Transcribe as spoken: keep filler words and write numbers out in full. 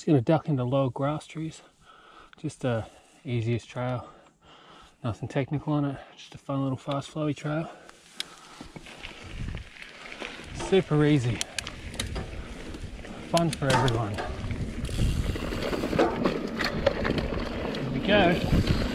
just gonna duck into low grass trees. Just the easiest trail. Nothing technical on it, just a fun little fast flowy trail. Super easy. Fun for everyone. Here we go.